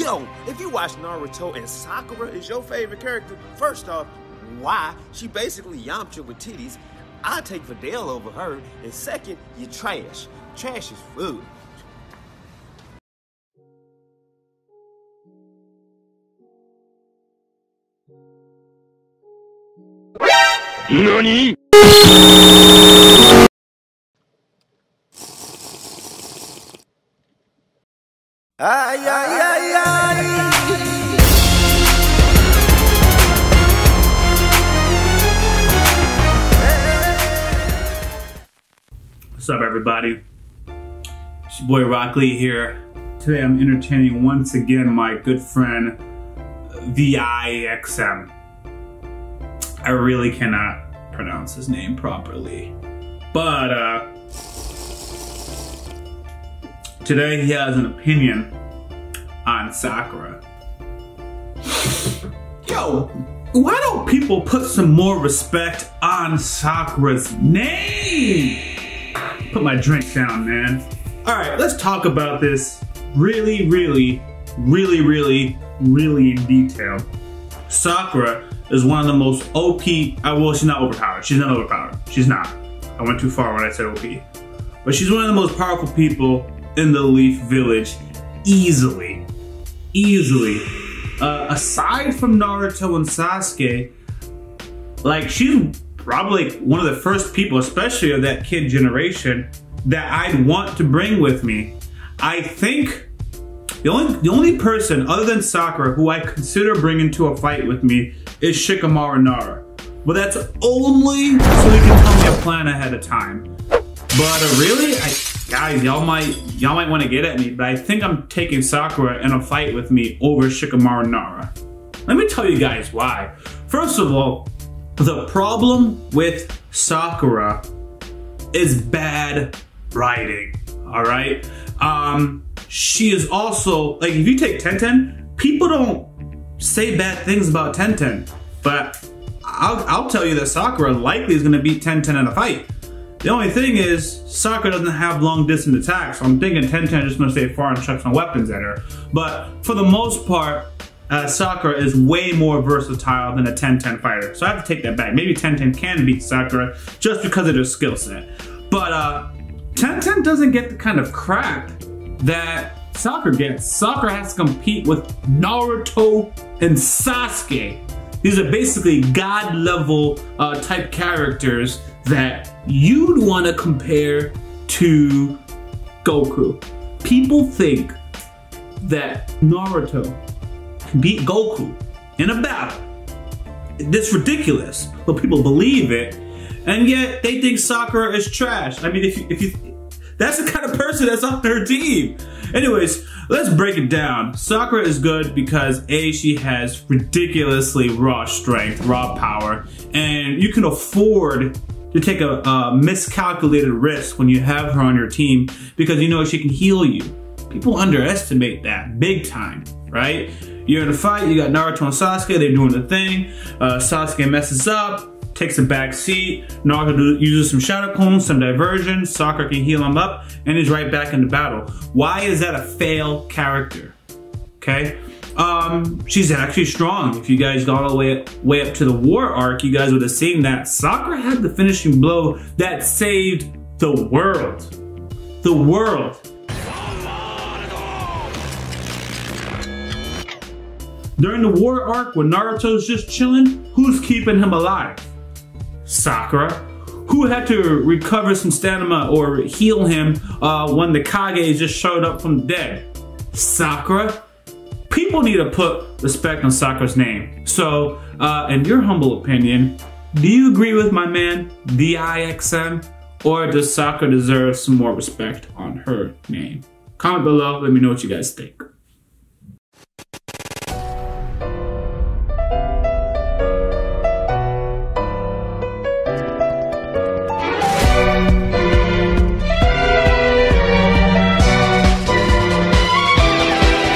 Yo, if you watch Naruto and Sakura is your favorite character, first off, why? She basically Yamcha with titties. I take Videl over her. And second, you trash. Trash is food. NANI?! Ay, ay, ay, ay. What's up, everybody? It's your boy Rock Lee here. Today I'm entertaining once again my good friend VIXM. I really cannot pronounce his name properly, but today he has an opinion on Sakura. Yo, why don't people put some more respect on Sakura's name? Put my drink down, man. All right, let's talk about this really in detail. Sakura is one of the most OP, well, she's not overpowered. She's not overpowered. She's not. I went too far when I said OP. But she's one of the most powerful people in the Leaf Village, easily. Easily. Aside from Naruto and Sasuke, like, she's probably one of the first people, especially of that kid generation, that I'd want to bring with me. I think the only person other than Sakura who I consider bringing to a fight with me is Shikamaru Nara. But that's only so he can tell me a plan ahead of time. But really, guys, y'all might want to get at me, but I think I'm taking Sakura in a fight with me over Shikamaru Nara. Let me tell you guys why. First of all, the problem with Sakura is bad writing, all right? She is also, like, if you take Tenten, people don't say bad things about Tenten, but I'll tell you that Sakura likely is going to beat Tenten in a fight. The only thing is, Sakura doesn't have long distance attacks, so I'm thinking Tenten is just going to stay far and chuck some weapons at her. But for the most part, Sakura is way more versatile than a Tenten fighter, so I have to take that back. Maybe Tenten can beat Sakura just because of her skill set, but Tenten doesn't get the kind of crap that Sakura gets. Sakura has to compete with Naruto and Sasuke. These are basically god-level type characters that you'd want to compare to Goku. People think that Naruto can beat Goku in a battle. It's ridiculous, but people believe it, and yet they think Sakura is trash. I mean, that's the kind of person that's on their team. Anyways, let's break it down. Sakura is good because A, she has ridiculously raw strength, raw power, and you can afford to take a miscalculated risk when you have her on your team because you know she can heal you. People underestimate that big time, right? You're in a fight, you got Naruto and Sasuke, they're doing the thing. Sasuke messes up, takes a back seat. Naruto uses some shadow clones, some diversion. Sakura can heal him up, and he's right back in the battle. Why is that a fail character? Okay, she's actually strong. If you guys got all the way up to the war arc, you guys would have seen that Sakura had the finishing blow that saved the world. The world. During the war arc, when Naruto's just chilling, who's keeping him alive? Sakura, who had to recover some stamina or heal him when the Kage just showed up from the dead. Sakura. People need to put respect on Sakura's name. So, in your humble opinion, do you agree with my man, VIXM, or does Sakura deserve some more respect on her name? Comment below, let me know what you guys think.